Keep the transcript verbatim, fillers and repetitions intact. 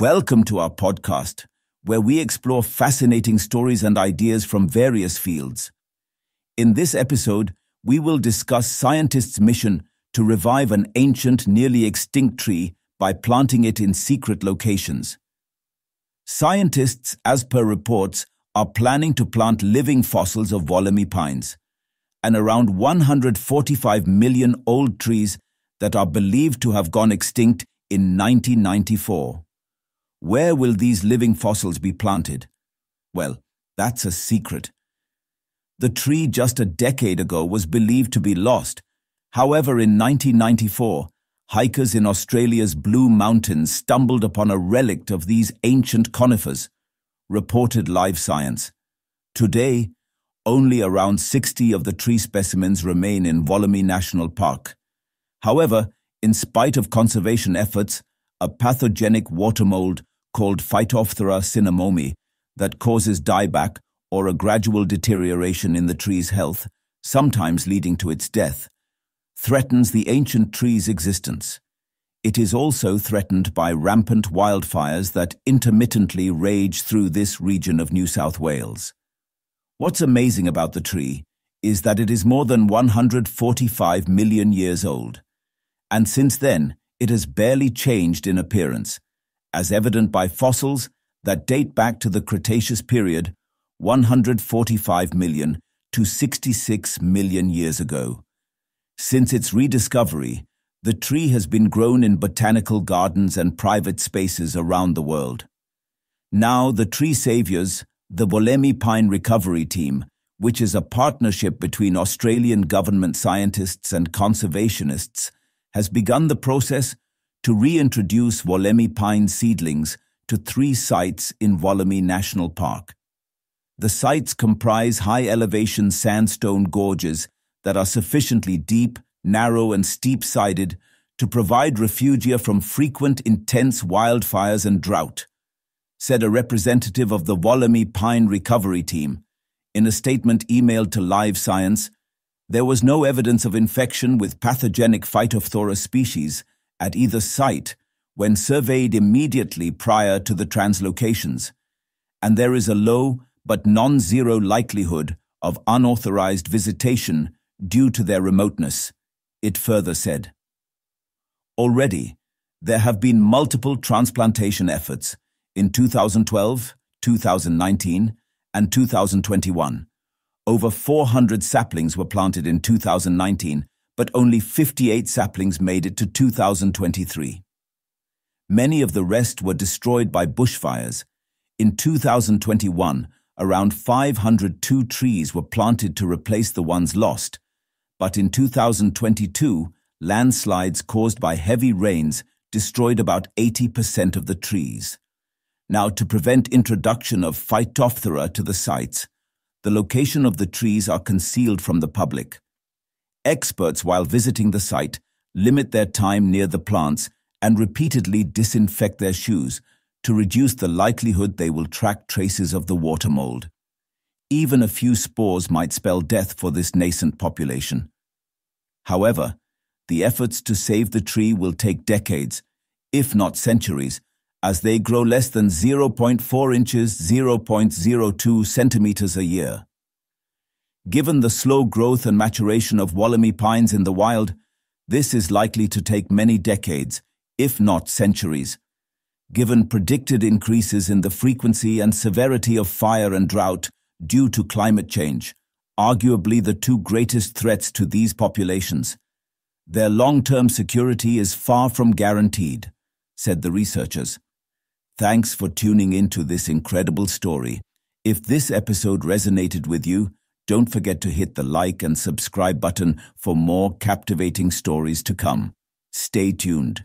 Welcome to our podcast, where we explore fascinating stories and ideas from various fields. In this episode, we will discuss scientists' mission to revive an ancient, nearly extinct tree by planting it in secret locations. Scientists, as per reports, are planning to plant living fossils of Wollemi pines, and around one hundred forty-five million old trees that are believed to have gone extinct in nineteen ninety-four. Where will these living fossils be planted? Well, that's a secret. The tree just a decade ago was believed to be lost. However, in nineteen ninety-four, hikers in Australia's Blue Mountains stumbled upon a relic of these ancient conifers, reported Live Science. Today, only around sixty of the tree specimens remain in Wollemi National Park. However, in spite of conservation efforts, a pathogenic water mold called Phytophthora cinnamomi that causes dieback or a gradual deterioration in the tree's health, sometimes leading to its death, threatens the ancient tree's existence. It is also threatened by rampant wildfires that intermittently rage through this region of New South Wales. What's amazing about the tree is that it is more than one hundred forty-five million years old, and since then, it has barely changed in appearance, as evident by fossils that date back to the Cretaceous period, one hundred forty-five million to sixty-six million years ago. Since its rediscovery, the tree has been grown in botanical gardens and private spaces around the world. Now, the tree saviors, the Wollemi Pine Recovery Team, which is a partnership between Australian government scientists and conservationists, has begun the process to reintroduce Wollemi pine seedlings to three sites in Wollemi National Park. The sites comprise high-elevation sandstone gorges that are sufficiently deep, narrow and steep-sided to provide refugia from frequent intense wildfires and drought, said a representative of the Wollemi Pine Recovery Team. In a statement emailed to Live Science, there was no evidence of infection with pathogenic Phytophthora species at either site when surveyed immediately prior to the translocations, and there is a low but non-zero likelihood of unauthorized visitation due to their remoteness, it further said. Already, there have been multiple transplantation efforts in two thousand twelve, two thousand nineteen, and two thousand twenty-one. Over four hundred saplings were planted in two thousand nineteen, but only fifty-eight saplings made it to two thousand twenty-three. Many of the rest were destroyed by bushfires. In two thousand twenty-one, around five hundred two trees were planted to replace the ones lost, but in two thousand twenty-two, landslides caused by heavy rains destroyed about eighty percent of the trees. Now, to prevent introduction of Phytophthora to the sites, the location of the trees are concealed from the public. Experts, while visiting the site, limit their time near the plants and repeatedly disinfect their shoes to reduce the likelihood they will track traces of the water mold. Even a few spores might spell death for this nascent population. However, the efforts to save the tree will take decades, if not centuries, as they grow less than zero point four inches, zero point zero two centimeters a year. Given the slow growth and maturation of Wollemi pines in the wild, this is likely to take many decades, if not centuries, given predicted increases in the frequency and severity of fire and drought due to climate change, arguably the two greatest threats to these populations. Their long-term security is far from guaranteed, said the researchers. Thanks for tuning into this incredible story. If this episode resonated with you, don't forget to hit the like and subscribe button for more captivating stories to come. Stay tuned.